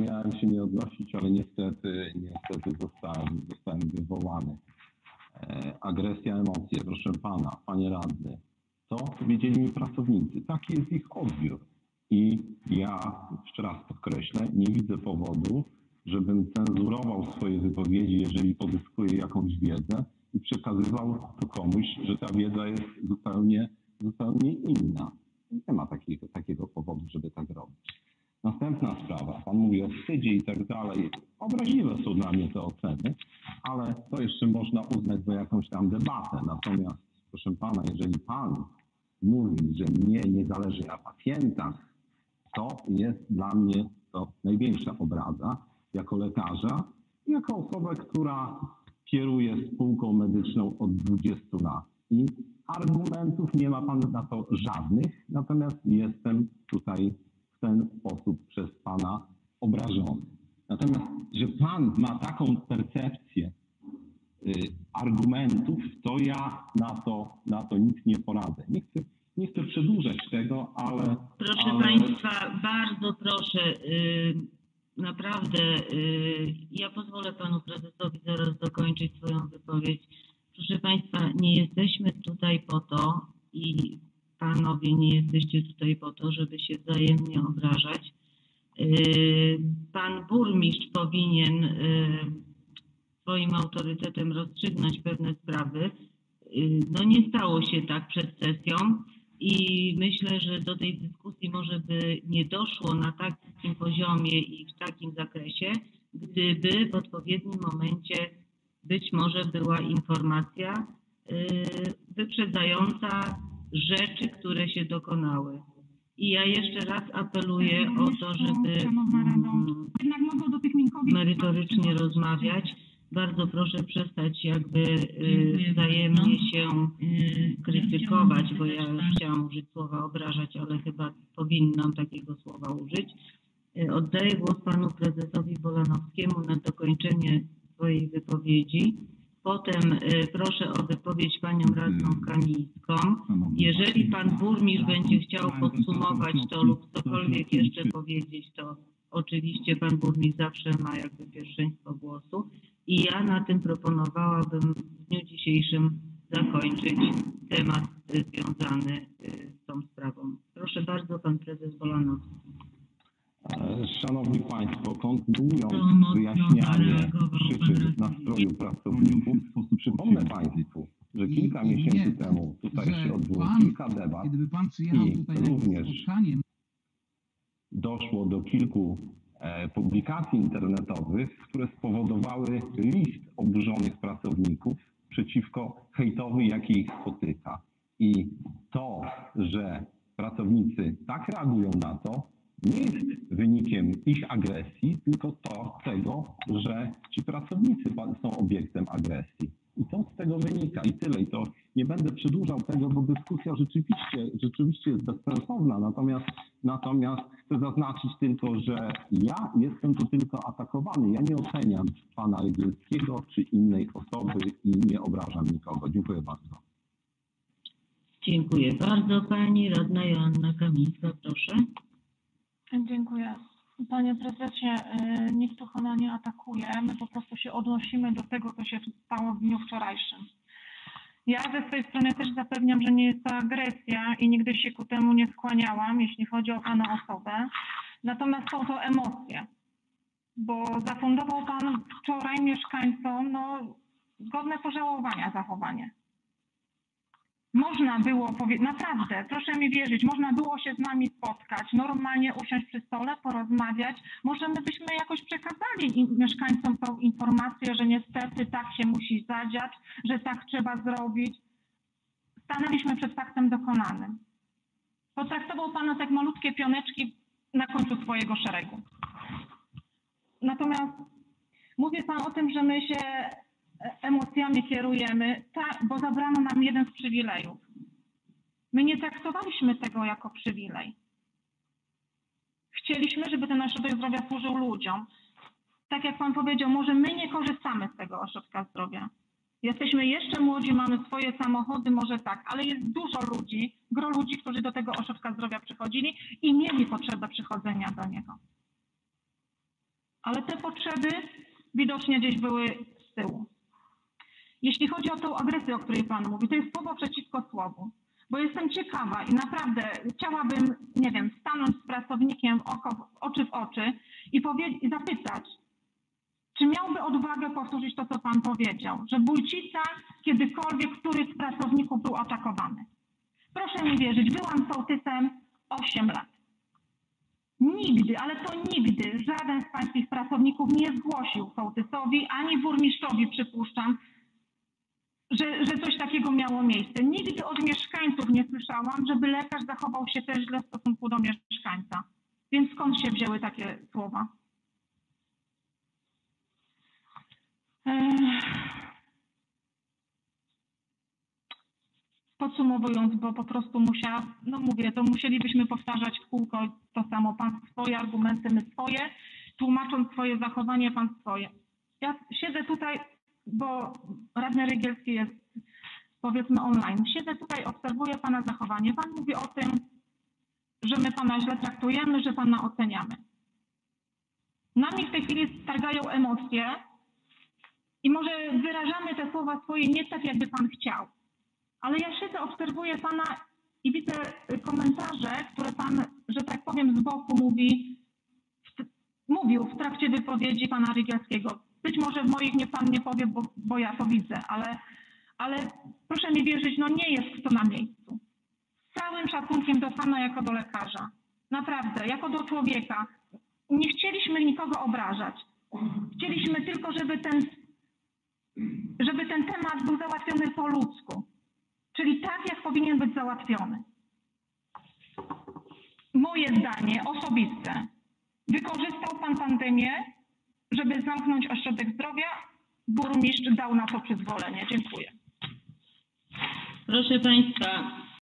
miałem się nie odnosić, ale niestety zostałem wywołany. Agresja, emocje, proszę pana, panie radny. To powiedzieli mi pracownicy. Taki jest ich odbiór. I ja, jeszcze raz podkreślę, nie widzę powodu, żebym cenzurował swoje wypowiedzi, jeżeli pozyskuję jakąś wiedzę i przekazywał to komuś, że ta wiedza jest zupełnie inna. Nie ma takiego powodu, żeby tak robić. Następna sprawa. Pan mówi o wstydzie i tak dalej. Obraźliwe są dla mnie te oceny, ale to jeszcze można uznać za jakąś tam debatę. Natomiast, proszę pana, jeżeli pan mówi, że mnie nie zależy na pacjentach, to jest dla mnie to największa obraza jako lekarza, jako osobę, która kieruje spółką medyczną od 20 lat. I argumentów nie ma pan na to żadnych, natomiast jestem tutaj w ten sposób przez pana obrażony. Natomiast, że pan ma taką percepcję argumentów, to ja na to nic nie poradzę. Nie chcę przedłużać tego, ale... Proszę państwa, bardzo proszę, naprawdę, ja pozwolę panu prezesowi zaraz dokończyć swoją wypowiedź. Proszę państwa, nie jesteśmy tutaj po to i panowie nie jesteście tutaj po to, żeby się wzajemnie obrażać. Pan burmistrz powinien swoim autorytetem rozstrzygnąć pewne sprawy. No nie stało się tak przed sesją i myślę, że do tej dyskusji może by nie doszło na takim poziomie i w takim zakresie, gdyby w odpowiednim momencie być może była informacja wyprzedzająca rzeczy, które się dokonały. I ja jeszcze raz apeluję o to, żeby merytorycznie rozmawiać. Bardzo proszę przestać jakby wzajemnie się krytykować, bo ja chciałam użyć słowa obrażać, ale chyba powinnam takiego słowa użyć. Oddaję głos panu prezesowi Bolanowskiemu na dokończenie swojej wypowiedzi. Potem proszę o wypowiedź panią radną Kamińską. Jeżeli pan burmistrz będzie chciał podsumować to lub cokolwiek jeszcze powiedzieć, to oczywiście pan burmistrz zawsze ma jakby pierwszeństwo głosu. I ja na tym proponowałabym w dniu dzisiejszym zakończyć temat związany z tą sprawą. Proszę bardzo, pan prezes Bolanowski. Szanowni państwo, kontynuując wyjaśnianie przyczyn nastroju pracowników, przypomnę państwu, że kilka miesięcy temu tutaj się odbyło kilka debat i również doszło do kilku publikacji internetowych, które spowodowały list oburzonych pracowników przeciwko hejtowi, jaki ich spotyka. I to, że pracownicy tak reagują na to, nie jest wynikiem ich agresji, tylko tego, że ci pracownicy są obiektem agresji. I to z tego wynika i tyle. I to nie będę przedłużał tego, bo dyskusja rzeczywiście jest bezsensowna. Natomiast chcę zaznaczyć tylko, że ja jestem tu tylko atakowany. Ja nie oceniam pana Rygielskiego czy innej osoby i nie obrażam nikogo. Dziękuję bardzo. Dziękuję bardzo. Pani radna Joanna Kamińska, proszę. Dziękuję. Panie prezesie, nikt tu pana nie atakuje. My po prostu się odnosimy do tego, co się stało w dniu wczorajszym. Ja ze swojej strony też zapewniam, że nie jest to agresja i nigdy się ku temu nie skłaniałam, jeśli chodzi o pana osobę. Natomiast są to emocje, bo zafundował pan wczoraj mieszkańcom godne pożałowania zachowanie. Można było powiedzieć, naprawdę, proszę mi wierzyć, można było się z nami spotkać, normalnie usiąść przy stole, porozmawiać. Może my byśmy jakoś przekazali mieszkańcom tą informację, że niestety tak się musi zadziać, że tak trzeba zrobić. Stanęliśmy przed faktem dokonanym. Potraktował pan nas jak malutkie pioneczki na końcu swojego szeregu. Natomiast mówi pan o tym, że my się emocjami kierujemy, bo zabrano nam jeden z przywilejów. My nie traktowaliśmy tego jako przywilej. Chcieliśmy, żeby ten ośrodek zdrowia służył ludziom. Tak jak pan powiedział, może my nie korzystamy z tego ośrodka zdrowia. Jesteśmy jeszcze młodzi, mamy swoje samochody, może tak, ale jest dużo ludzi, gro ludzi, którzy do tego ośrodka zdrowia przychodzili i mieli potrzebę przychodzenia do niego. ale te potrzeby widocznie gdzieś były z tyłu. Jeśli chodzi o tą agresję, o której Pan mówi, to jest słowo przeciwko słowu, bo jestem ciekawa i naprawdę chciałabym, nie wiem, stanąć z pracownikiem oczy w oczy i zapytać, czy miałby odwagę powtórzyć to, co Pan powiedział, że Wójcica kiedykolwiek, któryś z pracowników był atakowany. Proszę mi wierzyć, byłam sołtysem 8 lat. Nigdy, ale to nigdy żaden z pańskich pracowników nie zgłosił sołtysowi, ani burmistrzowi, przypuszczam, że coś takiego miało miejsce. Nigdy od mieszkańców nie słyszałam, żeby lekarz zachował się też źle w stosunku do mieszkańca. Więc skąd się wzięły takie słowa? Podsumowując, bo po prostu musielibyśmy powtarzać w kółko to samo. Pan swoje argumenty, my swoje. Tłumacząc swoje zachowanie, pan swoje. Ja siedzę tutaj, bo radny Rygielski jest, powiedzmy, online. Siedzę tutaj, obserwuję pana zachowanie. Pan mówi o tym, że my pana źle traktujemy, że pana oceniamy. Nami w tej chwili targają emocje i może wyrażamy te słowa swoje nie tak, jakby pan chciał. Ale ja siedzę, obserwuję pana i widzę komentarze, które pan, że tak powiem, z boku mówił w trakcie wypowiedzi pana Rygielskiego. Być może w moich pan nie powie, bo ja to widzę, ale proszę mi wierzyć, no nie jest to na miejscu. Z całym szacunkiem do pana jako do lekarza. Naprawdę, jako do człowieka. Nie chcieliśmy nikogo obrażać. Chcieliśmy tylko, żeby ten temat był załatwiony po ludzku. Czyli tak, jak powinien być załatwiony. Moje zdanie osobiste. Wykorzystał pan pandemię, żeby zamknąć ośrodek zdrowia. Burmistrz dał na to przyzwolenie. Dziękuję. Proszę Państwa.